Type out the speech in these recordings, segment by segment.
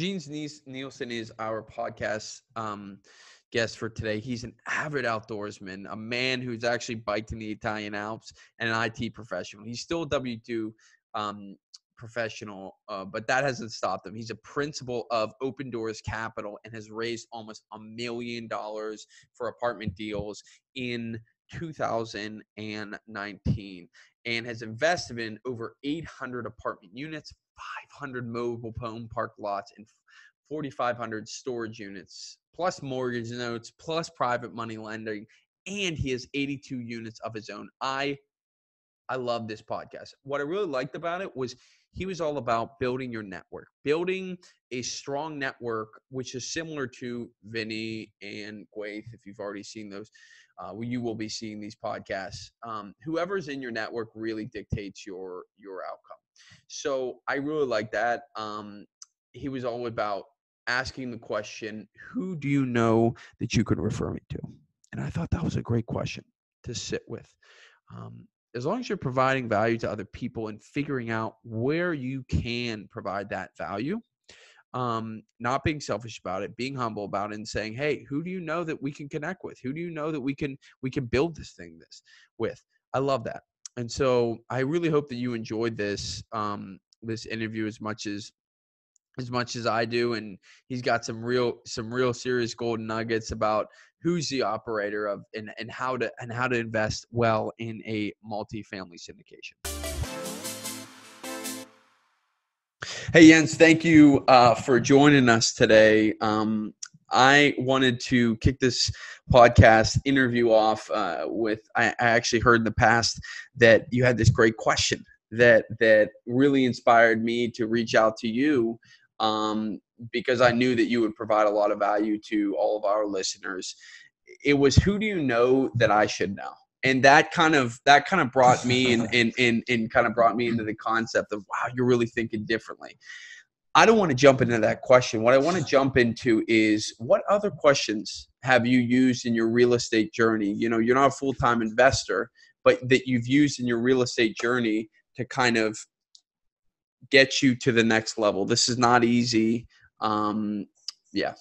Jens Nielsen is our podcast guest for today. He's an avid outdoorsman, a man who's actually biked in the Italian Alps, and an IT professional. He's still a W-2 professional, but that hasn't stopped him. He's a principal of Open Doors Capital and has raised almost $1 million for apartment deals in 2019, and has invested in over 800 apartment units, 500 mobile home park lots, and 4,500 storage units, plus mortgage notes, plus private money lending, and he has 82 units of his own. I love this podcast. What I really liked about it was he was all about building your network, building a strong network, which is similar to Vinny and Gwaith. If you've already seen those, you will be seeing these podcasts. Whoever's in your network really dictates your outcome. So I really like that. He was all about asking the question, who do you know that you could refer me to? And I thought that was a great question to sit with. As long as you're providing value to other people and figuring out where you can provide that value, not being selfish about it, being humble about it, and saying, hey, who do you know that we can connect with? Who do you know that we can build this with? I love that. And so I really hope that you enjoyed this, this interview as much as I do. And he's got some real serious golden nuggets about who's the operator of and how to invest well in a multifamily syndication. Hey, Jens, thank you for joining us today. I wanted to kick this podcast interview off with, I actually heard in the past that you had this great question that really inspired me to reach out to you, because I knew that you would provide a lot of value to all of our listeners. It was, who do you know that I should know? And that kind of brought me and kind of brought me into the concept of, wow, you're really thinking differently. I don't want to jump into that question. What I want to jump into is, what other questions have you used in your real estate journey? You know, you're not a full-time investor, but that you've used in your real estate journey to kind of get you to the next level. This is not easy. Yeah.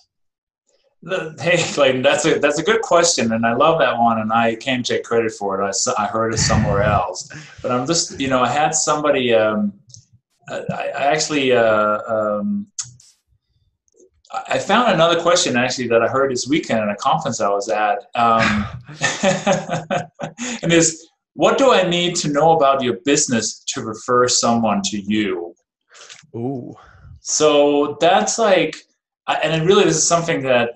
Hey, Clayton, that's a good question, and I love that one, and I can't take credit for it. I heard it somewhere else, but I'm just, I had somebody, I found another question actually that I heard this weekend at a conference I was at, and it's, what do I need to know about your business to refer someone to you? Ooh. So that's like, and it really, this is something that,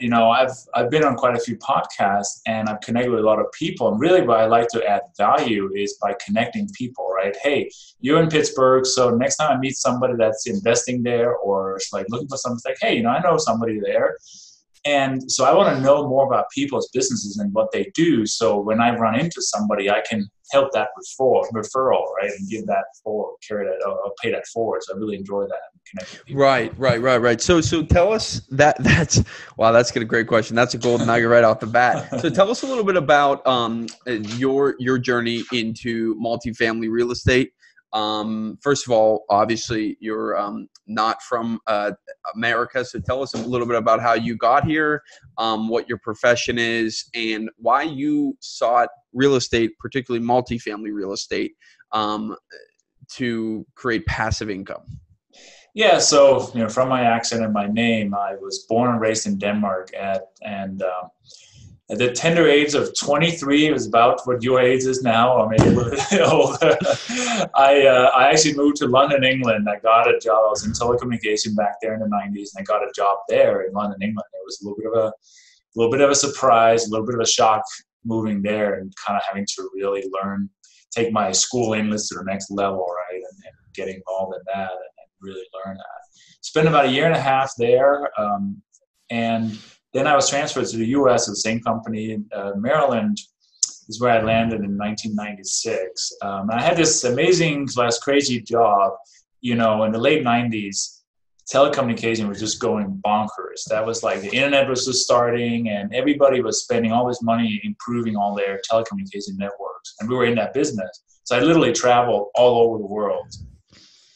I've been on quite a few podcasts and I've connected with a lot of people. And really what I like to add value is by connecting people, right? Hey, you're in Pittsburgh. So next time I meet somebody that's investing there or like looking for something, it's like, hey, I know somebody there. And so I want to know more about people's businesses and what they do. So when I run into somebody, I can help that referral, right? And give that forward, carry that, or pay that forward. So I really enjoy that. Right. So tell us that's, wow, that's a great question. That's a golden nugget right off the bat. So tell us a little bit about your journey into multifamily real estate. First of all, obviously you're not from America, so tell us a little bit about how you got here, what your profession is, and why you sought real estate, particularly multifamily real estate, to create passive income. Yeah, so from my accent and my name, I was born and raised in Denmark, at the tender age of 23, it was about what your age is now, or maybe a little bit older. I actually moved to London, England. I got a job. I was in telecommunication back there in the 90s, and I got a job there in London, England. It was a little bit of a surprise, a little bit of a shock moving there and kind of having to really learn, take my school English to the next level, right, and get involved in that and really learn that. Spent about a year and a half there, and then I was transferred to the U.S. to the same company in Maryland. Is where I landed in 1996. I had this amazing / crazy job. In the late 90s, telecommunication was just going bonkers. That was like the internet was just starting, and everybody was spending all this money improving all their telecommunication networks. And we were in that business, so I literally traveled all over the world,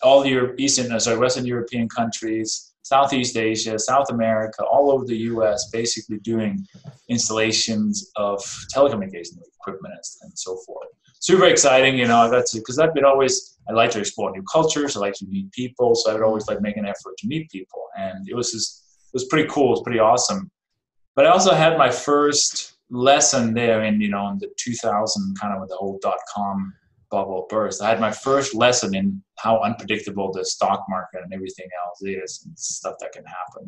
all Western European countries. Southeast Asia, South America, all over the U.S., basically doing installations of telecommunications equipment and so forth. Super exciting, you know, I got to, because I've been always, I like to explore new cultures, I like to meet people, so I would always like make an effort to meet people. And it was just, it was pretty cool, it was pretty awesome. But I also had my first lesson there in, you know, in the 2000, kind of with the whole dot-com bubble burst. I had my first lesson in how unpredictable the stock market and everything else is and stuff that can happen.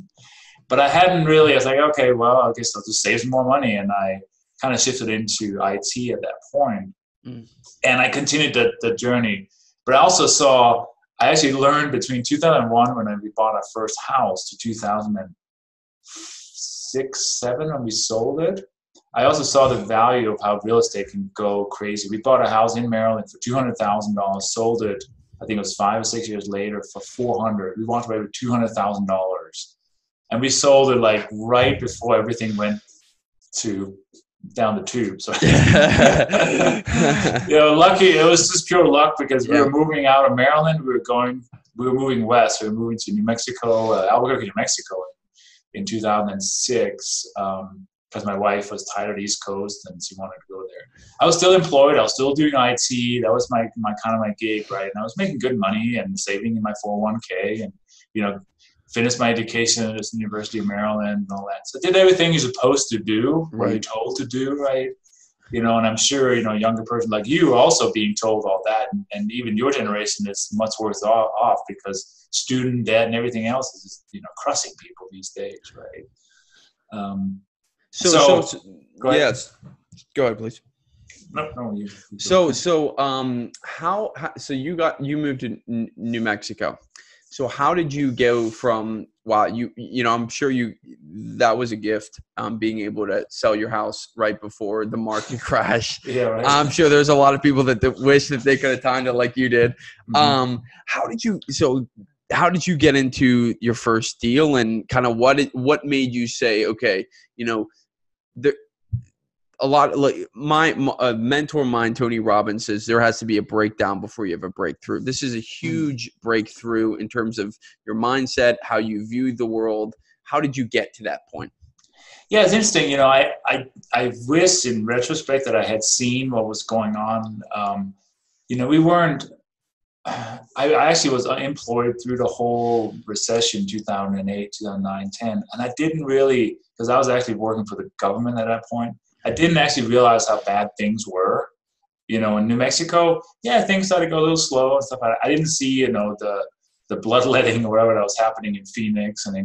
But I hadn't really, I was like, okay, well, I guess I'll just save some more money. And I kind of shifted into IT at that point. And I continued the journey. But I also saw, I actually learned between 2001 when we bought our first house to 2006, 2007 when we sold it. I also saw the value of how real estate can go crazy. We bought a house in Maryland for $200,000, sold it, I think it was 5 or 6 years later, for $400,000. We walked away with $200,000. And we sold it like right before everything went to down the tube. So, you know, lucky, it was just pure luck because we were moving out of Maryland. We were moving west. We were moving to New Mexico, Albuquerque, New Mexico in 2006. Because my wife was tired of the East Coast and she wanted to go there. I was still employed. I was still doing IT. That was my kind of my gig, right? And I was making good money and saving in my 401k and, you know, finished my education at the University of Maryland and all that. So I did everything you're supposed to do, what you're told to do, right? You know, and I'm sure, you know, a younger person like you also being told all that. And even your generation is much worse off because student debt and everything else is just, you know, crushing people these days, right? Go ahead. Yes, go ahead, please. No, you So you moved to New Mexico. So how did you go from, I'm sure that was a gift, being able to sell your house right before the market crash. Yeah, right. I'm sure there's a lot of people that wish that they could have timed it like you did. Mm-hmm. How did you get into your first deal, and kind of what made you say, okay, you know, my mentor of mine, Tony Robbins, says there has to be a breakdown before you have a breakthrough. This is a huge breakthrough in terms of your mindset, how you view the world. How did you get to that point? Yeah, it's interesting. You know, I wish in retrospect that I had seen what was going on. You know, we weren't, I actually was unemployed through the whole recession, 2008, 2009, 10. And I didn't really, because I was actually working for the government at that point, I didn't actually realize how bad things were. You know, in New Mexico, things started to go a little slow and stuff like that. I didn't see, you know, the bloodletting or whatever that was happening in Phoenix and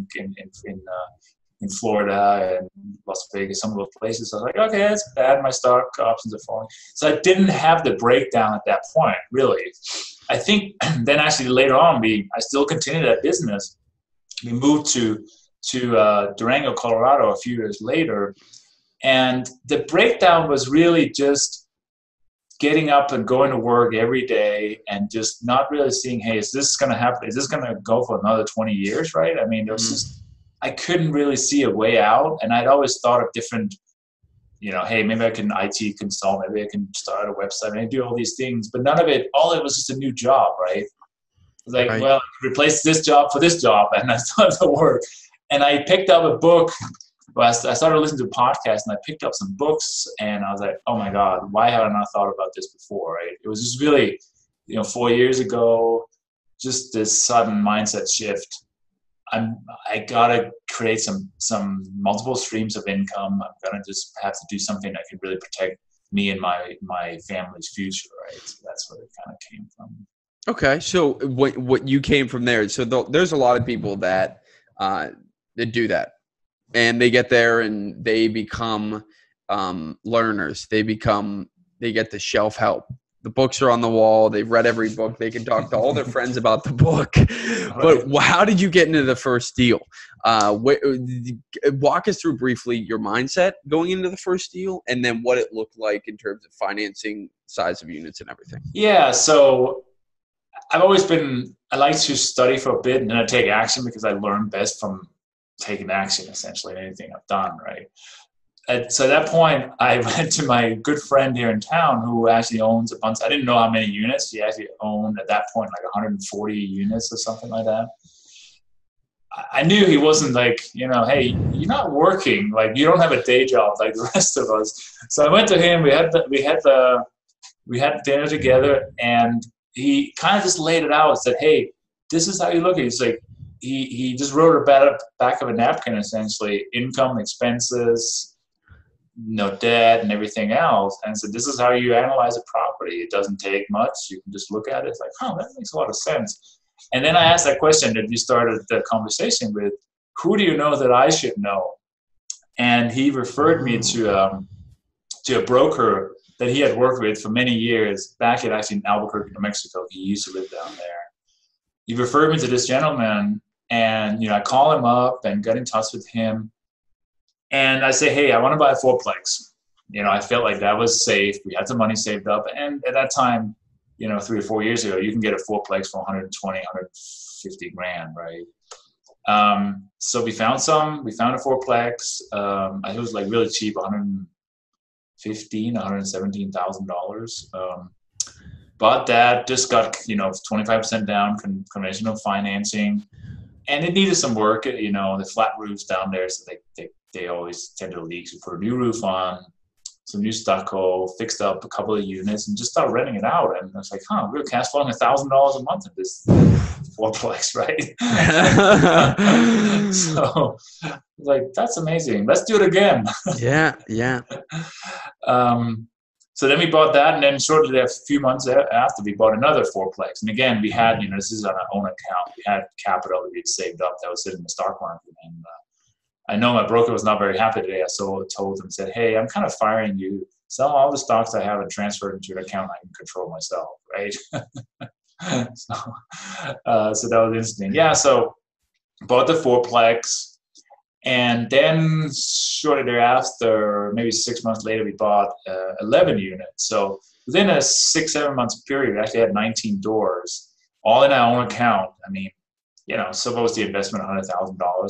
in Florida and Las Vegas, some of those places. I was like, okay, that's bad. My stock options are falling. So I didn't have the breakdown at that point, really. I think then actually later on, I still continued that business. We moved to Durango, Colorado a few years later. And the breakdown was really just getting up and going to work every day and just not really seeing, hey, is this going to happen? Is this going to go for another 20 years, right? I mean, there was just, I couldn't really see a way out. And I'd always thought of different, you know, hey, maybe I can IT consult, maybe I can start a website, maybe do all these things, but none of it, all it was just a new job, right? Like, well, replace this job for this job, and I still have to work. And I picked up a book. Well, I started listening to podcasts, and I picked up some books, and I was like, oh my God, why have I not thought about this before, right? It was just really, you know, 4 years ago, just this sudden mindset shift. I gotta create some multiple streams of income. I'm gonna just have to do something that can really protect me and my family's future, right? So that's where it kind of came from. Okay, so what you came from there? So there's a lot of people that do that, and they get there and they become learners. They get the shelf help. The books are on the wall. They've read every book. They can talk to all their friends about the book. But how did you get into the first deal? Walk us through briefly your mindset going into the first deal, and then what it looked like in terms of financing, size of units, and everything. Yeah. So I've always been, I like to study for a bit and then I take action because I learn best from taking action, essentially, anything I've done, right? So at that point, I went to my good friend here in town who actually owns a bunch. I didn't know how many units. He actually owned at that point like 140 units or something like that. I knew he wasn't like, you know, hey, you're not working, like you don't have a day job like the rest of us. So I went to him. We had dinner together, and he kind of just laid it out and said, hey, this is how you look at it. It's like he just wrote it back of a napkin, essentially, income, expenses, no debt, and everything else. And so this is how you analyze a property. It doesn't take much. You can just look at it. It's like, oh, that makes a lot of sense. And then I asked that question that you started the conversation with, who do you know that I should know? And he referred me to a broker that he had worked with for many years back at actually in Albuquerque, New Mexico. He used to live down there. He referred me to this gentleman, and, you know, I call him up and got in touch with him. And I say, hey, I want to buy a fourplex. You know, I felt like that was safe. We had some money saved up. And at that time, you know, 3 or 4 years ago, you can get a fourplex for 120, 150 grand, right? So we found some. We found a fourplex. I think it was like really cheap, $115,000, $117,000. Bought that, just got, you know, 25% down, conventional financing. And it needed some work. You know, the flat roofs down there, so they always tend to leak. So put a new roof on, some new stucco, fixed up a couple of units, and just start renting it out. And I was like, huh, we're cash flowing $1,000 a month at this fourplex, right? So like, that's amazing. Let's do it again. Yeah, yeah. So then we bought that, and then shortly a few months after, we bought another fourplex. And again, we had, you know, this is on our own account. We had capital that we had saved up that was sitting in the stock market. And I know my broker was not very happy today. I told him, said, hey, I'm kind of firing you. Sell all the stocks I have and transfer it into an account I can control myself, right? So that was interesting. Yeah, so bought the fourplex. And then shortly thereafter, maybe 6 months later, we bought 11 units. So within a 6-7 month period, we actually had 19 doors, all in our own account. I mean, you know, so what was the investment? $100,000 on our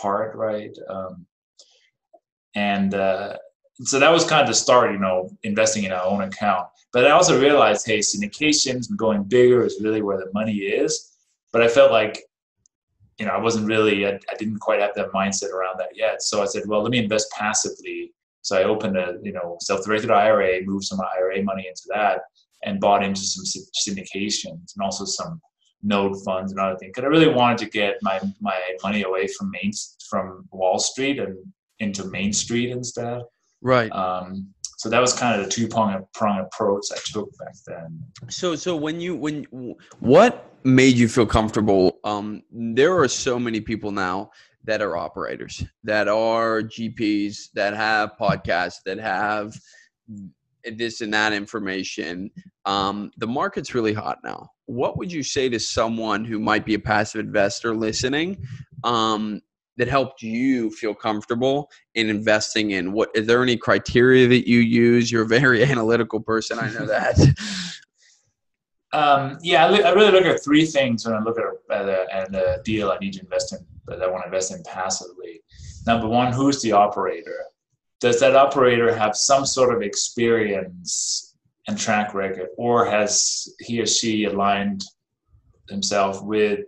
part, right? So that was kind of the start, you know, investing in our own account. But I also realized, hey, syndications and going bigger is really where the money is. But I felt like, you know, I didn't quite have that mindset around that yet. So I said, well, let me invest passively. So I opened a, you know, self-directed IRA, moved some IRA money into that, and bought into some syndications and also some node funds and other things, because I really wanted to get my money away from Wall Street and into Main Street instead. Right. So that was kind of the two-prong approach I took back then. So what made you feel comfortable? There are so many people now that are operators, that are GPs, that have podcasts, that have this and that information. The market's really hot now. What would you say to someone who might be a passive investor listening that helped you feel comfortable in investing in? Is there any criteria that you use? You're a very analytical person. I know that. I really look at three things when I look at a deal I need to invest in, that I want to invest in passively. Number one, who's the operator? Does that operator have some sort of experience and track record, or has he or she aligned himself with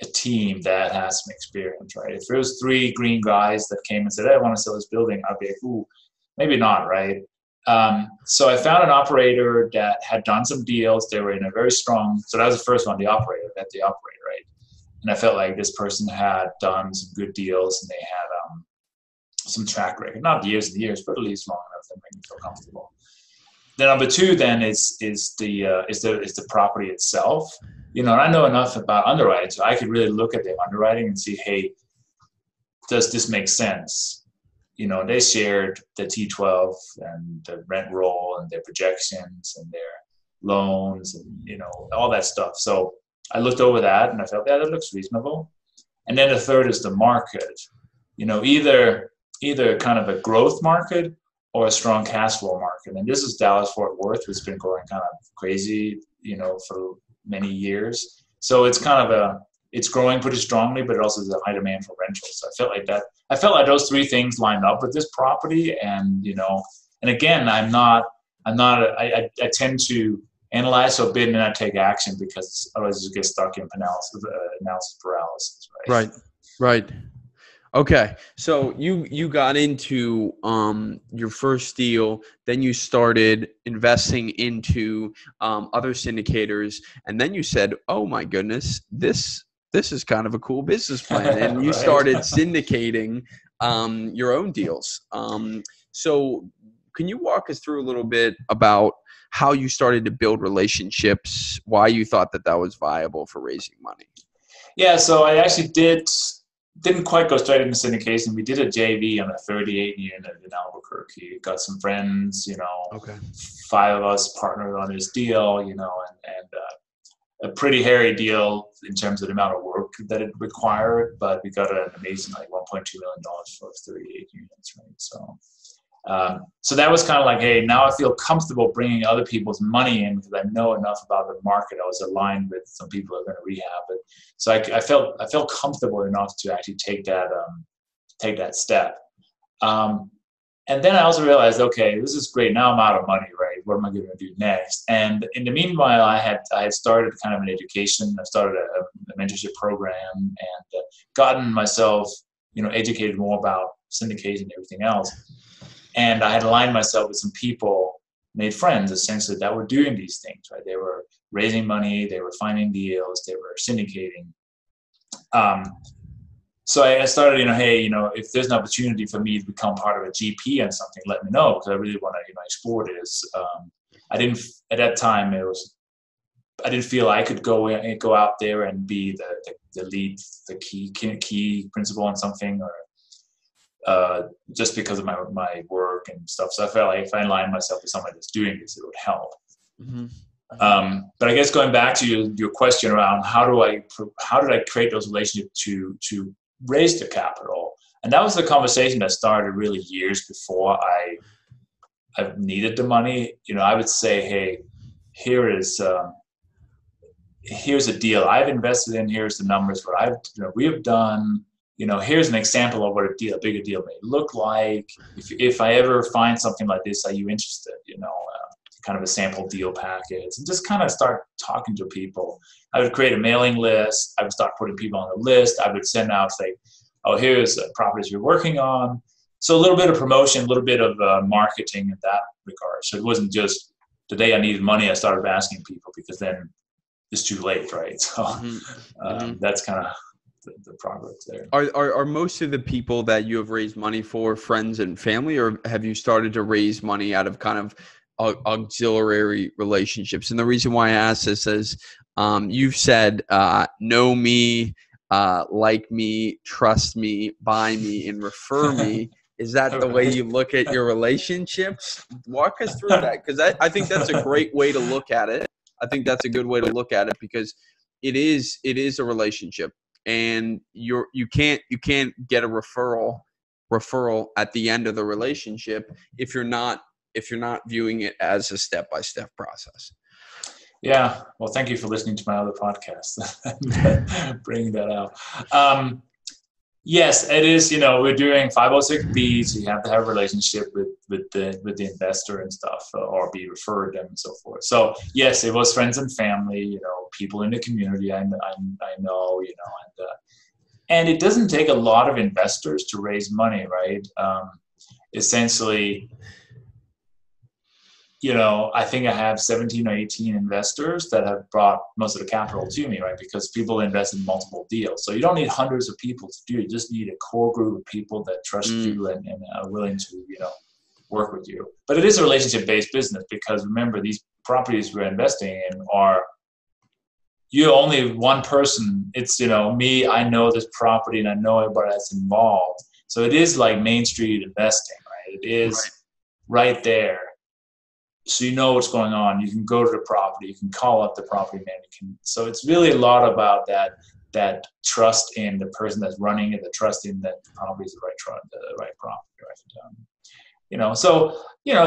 a team that has some experience, right? If there was three green guys that came and said, hey, I want to sell this building, I'd be like, ooh, maybe not, right? So I found an operator that had done some deals. They were in a very strong, so that was the first one, the operator, right? And I felt like this person had done some good deals, and they had some track record, not years and years, but at least long enough to make me feel comfortable. Then number two, is the property itself. You know, and I know enough about underwriting, so I could really look at the underwriting and see, hey, does this make sense? You know, they shared the T12 and the rent roll and their projections and their loans and, you know, all that stuff. So I looked over that, and I felt, yeah, that looks reasonable. And then the third is the market. You know, either kind of a growth market or a strong cash flow market. And this is Dallas-Fort Worth, who's been going kind of crazy, you know, for many years. So it's kind of it's growing pretty strongly, but it also is a high demand for rentals. So I felt like those three things lined up with this property. And, you know, and again, I tend to analyze, so bid and not take action, because otherwise you get stuck in analysis paralysis, right? Right. Okay. So you got into your first deal, then you started investing into other syndicators, and then you said, oh my goodness, this is kind of a cool business plan. And you right. started syndicating your own deals. So can you walk us through a little bit about how you started to build relationships, why you thought that was viable for raising money? Yeah. So I actually didn't quite go straight into syndication. We did a JV on a 38 unit in Albuquerque. Got some friends, okay. Five of us partnered on this deal, and a pretty hairy deal in terms of the amount of work that it required, but we got an amazing like $1.2 million for 38 units, right? So that was kind of like, hey, now I feel comfortable bringing other people's money in because I know enough about the market. I was aligned with some people who are going to rehab it. So I felt comfortable enough to actually take that step. And then I also realized, okay, this is great. Now I'm out of money, right? What am I going to do next? And in the meanwhile, I had started kind of an education. I started a mentorship program and gotten myself, educated more about syndication and everything else. And I had aligned myself with some people, made friends essentially, that were doing these things, right? They were raising money, they were finding deals, they were syndicating. So I started, hey, if there's an opportunity for me to become part of a GP on something, let me know, because I really want to, explore this. I didn't feel I could go out there and be the lead, the key principal on something, or just because of my work and stuff. So I felt like if I aligned myself with somebody that's doing this, it would help. Mm-hmm. But I guess going back to your question around how did I create those relationships to raise the capital? And that was the conversation that started really years before I needed the money. I would say, hey, here's a deal I've invested in. Here's the numbers what I've we have done. Here's an example of what a bigger deal may look like. If I ever find something like this, are you interested? Kind of a sample deal package, and just kind of start talking to people. I would create a mailing list. I would start putting people on the list. I would send out, say, oh, here's the properties you're working on. So a little bit of promotion, a little bit of marketing in that regard. So it wasn't just the day I needed money, I started asking people, because then it's too late, right? So that's kind of the progress there. Are most of the people that you have raised money for friends and family, or have you started to raise money out of kind of auxiliary relationships? And the reason why I ask this is you've said know me, like me, trust me, buy me, and refer me. Is that the way you look at your relationships? Walk us through that, because I think that's a great way to look at it. I think that's a good way to look at it, because it is a relationship. And you can't get a referral at the end of the relationship if you're not viewing it as a step-by-step process. Yeah. Well, thank you for listening to my other podcast. Bringing that out. Yes, it is. We're doing 506Bs. So you have to have a relationship with the investor and stuff, or be referred them and so forth. So yes, it was friends and family, people in the community I know, and it doesn't take a lot of investors to raise money, right? Essentially, I think I have 17 or 18 investors that have brought most of the capital to me, right? Because people invest in multiple deals. So you don't need hundreds of people to do it. You just need a core group of people that trust you and are willing to, work with you. But it is a relationship-based business, because remember, these properties we're investing in are, you're only one person. It's, me, I know this property and I know everybody that's involved. So it is like Main Street investing, right? It is right there. So you know what's going on. You can go to the property. You can call up the property manager. So it's really a lot about that trust in the person that's running it, the trust in that the property is the right property. Right? So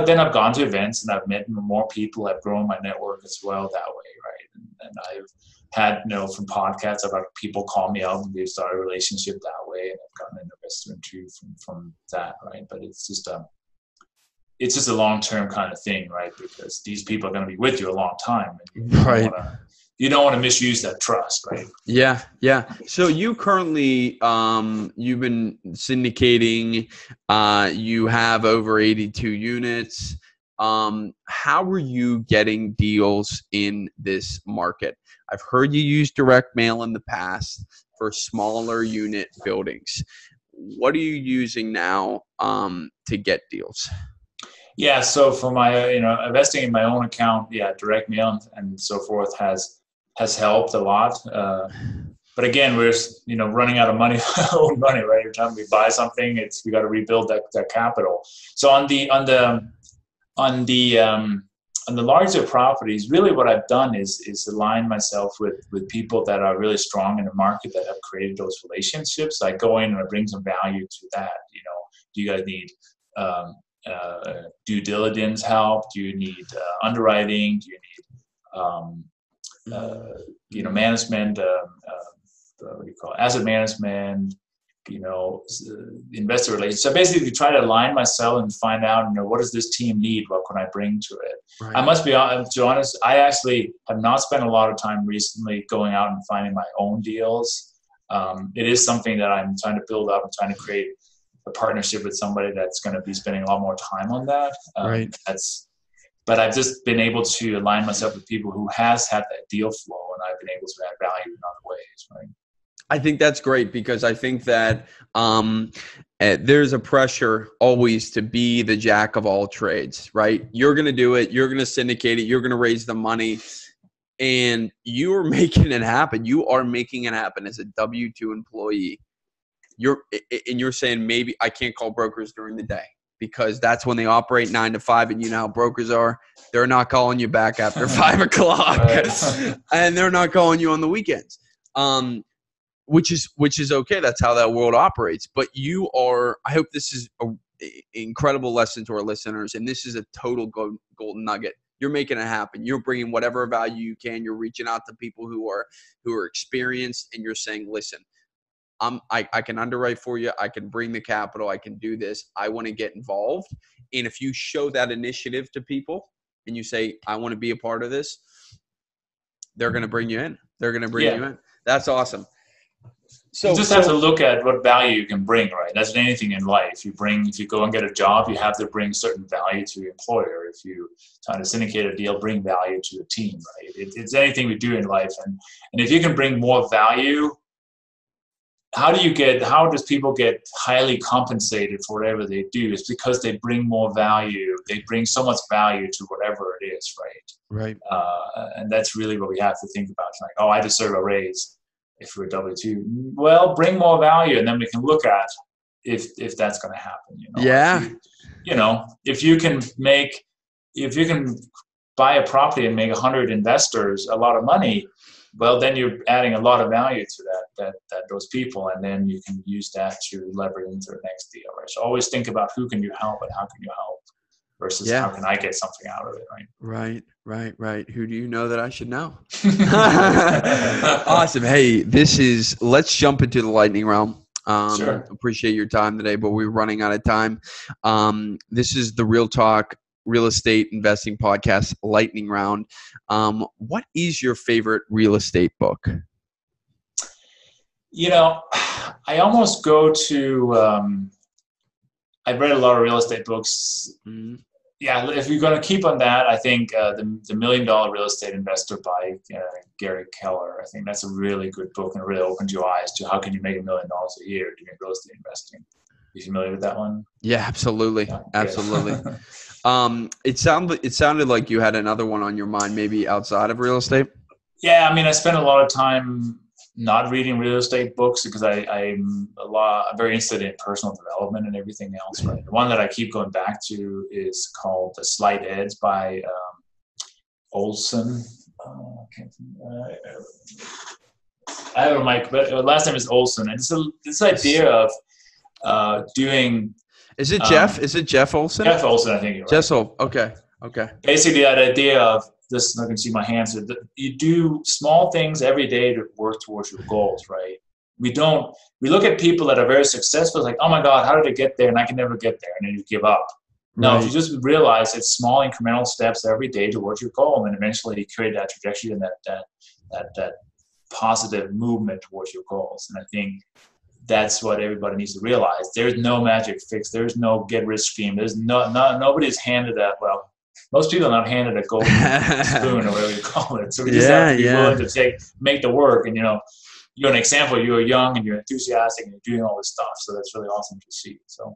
then I've gone to events and I've met more people. I've grown my network as well that way, right? And I've had from podcasts, I've had people call me up and we've started a relationship that way, and I've gotten an investor too from that, right? But it's just it's just a long-term kind of thing, right? Because these people are going to be with you a long time. And you don't want to misuse that trust, right? Yeah, yeah. So you currently, you've been syndicating. You have over 82 units. How are you getting deals in this market? I've heard you use direct mail in the past for smaller unit buildings. What are you using now to get deals? Yeah, so for my, investing in my own account, direct mail and so forth has helped a lot. But again, we're, running out of money, own money, right? Every time we buy something, we got to rebuild that capital. So on the larger properties, really what I've done is align myself with people that are really strong in the market that have created those relationships. I go in and I bring some value to that. Do you guys need due diligence help? Do you need underwriting? Do you need management? What do you call it? Asset management? Investor relations. So basically try to align myself and find out, what does this team need? What can I bring to it? Right. I must be honest, I actually have not spent a lot of time recently going out and finding my own deals. It is something that I'm trying to build up and trying to create a partnership with somebody that's going to be spending a lot more time on that. But I've just been able to align myself with people who has had that deal flow, and I've been able to add value in other ways, right? I think that's great, because I think that there's a pressure always to be the jack of all trades, right? You're going to do it. You're going to syndicate it. You're going to raise the money, and you are making it happen. You are making it happen as a W-2 employee. You're saying, maybe I can't call brokers during the day because that's when they operate 9 to 5, and you know how brokers are. They're not calling you back after 5 o'clock and they're not calling you on the weekends. Which is okay. That's how that world operates. But you are, I hope this is an incredible lesson to our listeners. And this is a total golden nugget. You're making it happen. You're bringing whatever value you can. You're reaching out to people who are experienced, and you're saying, listen, I can underwrite for you. I can bring the capital. I can do this. I want to get involved. And if you show that initiative to people and you say, I want to be a part of this, they're going to bring you in. That's awesome. So, you just have to look at what value you can bring, right? That's anything in life. If you go and get a job, you have to bring certain value to your employer. If you try to syndicate a deal, bring value to your team, right? It's anything we do in life. And if you can bring more value, how does people get highly compensated for whatever they do? It's because they bring more value. They bring so much value to whatever it is, right? And that's really what we have to think about. It's like, I deserve a raise. If we're W-2, well, bring more value, and then we can look at if that's going to happen. If you can buy a property and make 100 investors a lot of money, well, then you're adding a lot of value to that those people, and then you can use that to leverage into the next deal. Right? So always think about who can you help and how can you help versus how can I get something out of it, right? Right. Who do you know that I should know? Awesome. Hey, let's jump into the lightning round. Sure. Appreciate your time today, but we're running out of time. This is the Real Talk Real Estate Investing Podcast lightning round. What is your favorite real estate book? I almost go to... I've read a lot of real estate books. Mm-hmm. Yeah, if you're going to keep on that, I think the $1 Million Real Estate Investor by Gary Keller. I think that's a really good book, and it really opens your eyes to how can you make $1 million a year doing real estate investing. You familiar with that one? Yeah, absolutely, yeah, absolutely. It sounded like you had another one on your mind, maybe outside of real estate. Yeah, I mean, I spent a lot of time not reading real estate books because I'm very interested in personal development and everything else. Right. The one that I keep going back to is called The Slight Edge by Olson. I have a mic, but last name is Olson. And so this idea of doing. Is it Jeff? Is it Jeff Olson? Jeff Olson, I think. Right. Jeff Olson. Okay. Basically, that idea of. This, I can see my hands. You do small things every day to work towards your goals, right? We look at people that are very successful, like, oh my God, how did I get there? And I can never get there. And then you give up. No, right. If you just realize it's small incremental steps every day towards your goal, and then eventually you create that trajectory and that positive movement towards your goals. And I think that's what everybody needs to realize. There's no magic fix. There's no get-rich scheme. There's no nobody's handed that. Well, most people are not handed a golden spoon or whatever you call it. So we just have to be willing to make the work. And, you know, you're an example. You're young and you're enthusiastic and you're doing all this stuff. So that's really awesome to see. So.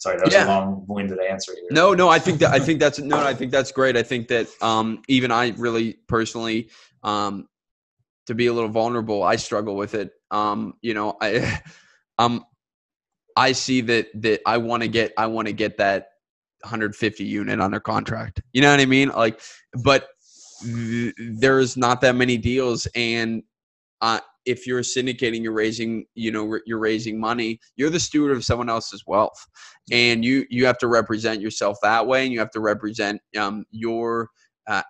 Sorry, that was a long-winded answer here. No, I think that's great. I think that even I really personally, to be a little vulnerable, I struggle with it. I see that I want to get that 150 unit under contract. You know what I mean? Like, but there's not that many deals, and if you're syndicating, you're raising money, you're the steward of someone else's wealth, and you have to represent yourself that way. And you have to represent your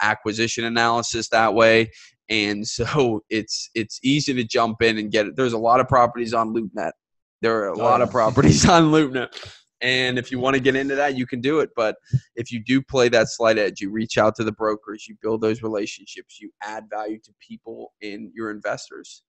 acquisition analysis that way. And so it's easy to jump in and get it. There's a lot of properties on LoopNet. There are a lot of properties on LoopNet. And if you want to get into that, you can do it. But if you do play that slight edge, you reach out to the brokers, you build those relationships, you add value to people and your investors.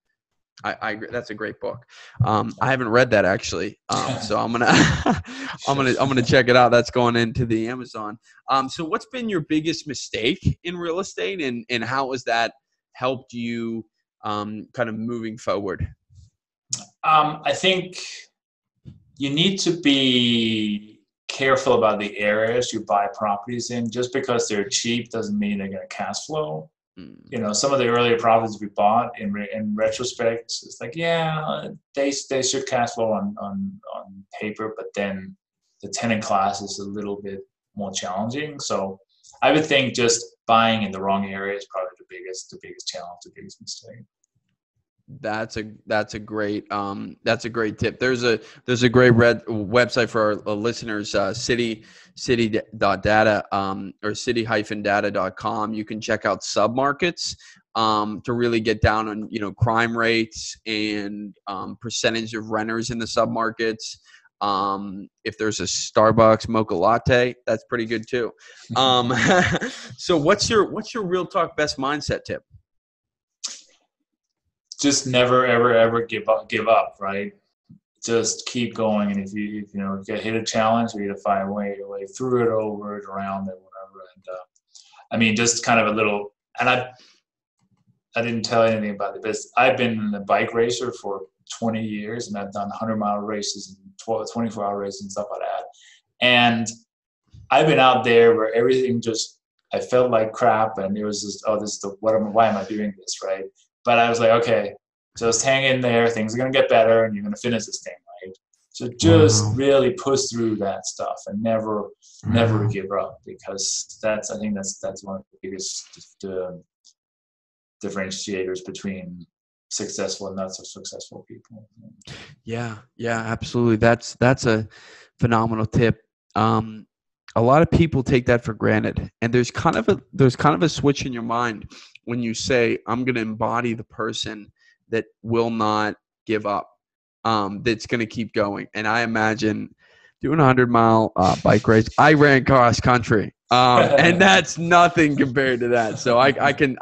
I agree. That's a great book. I haven't read that actually. So I'm going to, I'm going to check it out. That's going into the Amazon. So what's been your biggest mistake in real estate, and how has that helped you, kind of moving forward? I think you need to be careful about the areas you buy properties in. Just because they're cheap doesn't mean they're going to cash flow. You know, some of the earlier properties we bought in retrospect, it's like, yeah, they should cash flow on paper, but then the tenant class is a little bit more challenging. So I would think just buying in the wrong area is probably the biggest challenge, the biggest mistake. That's a great tip. There's a great website for our listeners, city.data, or city-data.com. You can check out submarkets, to really get down on, crime rates and, percentage of renters in the submarkets. If there's a Starbucks mocha latte, that's pretty good too. So what's your Real Talk best mindset tip? Just never, ever, ever give up, right? Just keep going. And if you get hit a challenge, you gotta find a way through it, over it, around it, whatever. And just kind of a little, and I didn't tell you anything about it, but I've been a bike racer for 20 years, and I've done 100-mile races and 24-hour races and stuff like that. And I've been out there where everything just, I felt like crap, and it was just, why am I doing this, right? But I was like, okay, just hang in there. Things are going to get better, and you're going to finish this thing, right? So just really push through that stuff and never give up, because I think that's one of the biggest differentiators between successful and not so successful people. Yeah, absolutely. That's a phenomenal tip. A lot of people take that for granted, and there's kind of a switch in your mind when you say, I'm going to embody the person that will not give up, that's going to keep going. And I imagine doing a 100-mile bike race. I ran cross country, and that's nothing compared to that. So I can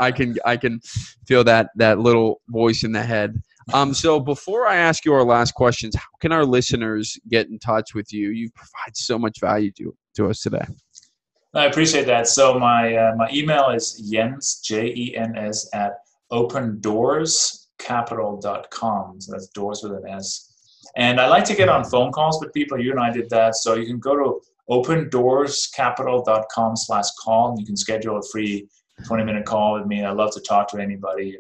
feel that little voice in the head. So before I ask you our last questions, how can our listeners get in touch with you? You provide so much value to us today. I appreciate that. So my email is Jens, Jens @opendoorscapital.com. So that's doors with an S. And I like to get on phone calls with people. You and I did that. So you can go to opendoorscapital.com/call, and you can schedule a free 20-minute call with me. I love to talk to anybody.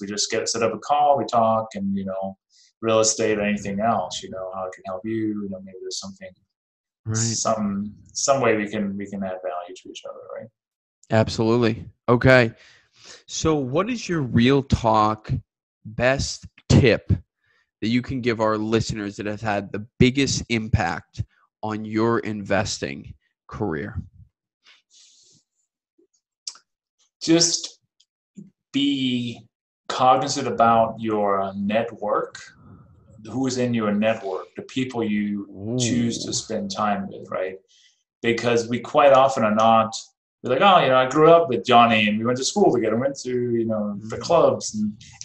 We just set up a call, we talk, and real estate or anything else. How I can help you. Maybe there's something. Right. Some way we can add value to each other, right? Absolutely. Okay. So what is your Real Talk best tip that you can give our listeners that has had the biggest impact on your investing career? Just be cognizant about your network. Who's in your network, the people you choose to spend time with, right? because we quite often are not. We're like, oh, you know, I grew up with Johnny and we went to school together, went to, you know, the clubs,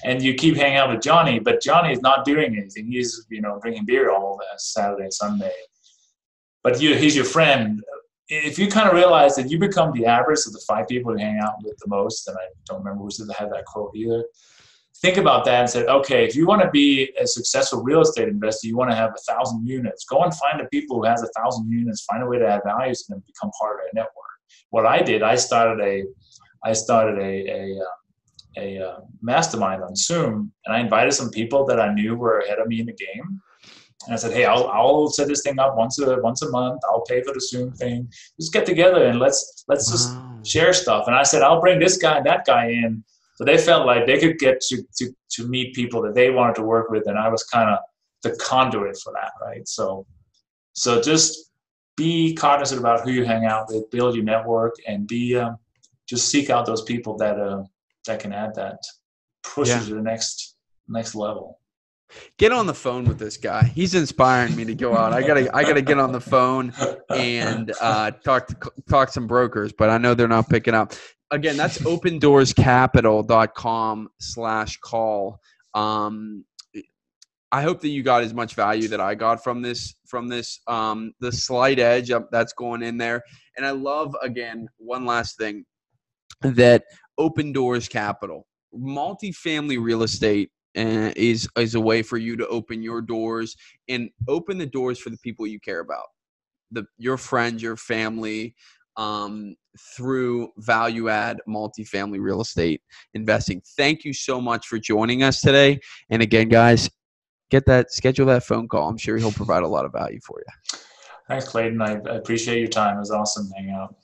and you keep hanging out with Johnny, but Johnny is not doing anything. He's, you know, drinking beer all Saturday, Sunday, but he's your friend. If you kind of realize that you become the average of the 5 people you hang out with the most, and I don't remember who said that, had that quote either. Think about that and say, okay, if you want to be a successful real estate investor, you want to have 1,000 units, go and find the people who has 1,000 units, find a way to add value to them, become part of a network. What I did, I started a mastermind on Zoom, and I invited some people that I knew were ahead of me in the game. And I said, hey, I'll set this thing up once a month. I'll pay for the Zoom thing. Just get together and let's just share stuff. And I said, I'll bring this guy and that guy in. So they felt like they could get to meet people that they wanted to work with. And I was kind of the conduit for that, right? So just be cognizant about who you hang out with, build your network, and just seek out those people that can add that, push you to the next level. Get on the phone with this guy. He's inspiring me to go out. I gotta get on the phone and talk some brokers, but I know they're not picking up. Again, that's opendoorscapital.com/call. I hope that you got as much value that I got from this the slight edge up that's going in there. And I love, again, one last thing, that Open Doors Capital, multifamily real estate, is a way for you to open your doors and open the doors for the people you care about, your friends, your family, through value add multifamily real estate investing. Thank you so much for joining us today. And again, guys, schedule that phone call. I'm sure he'll provide a lot of value for you. Thanks, Clayton. I appreciate your time. It was awesome hanging out.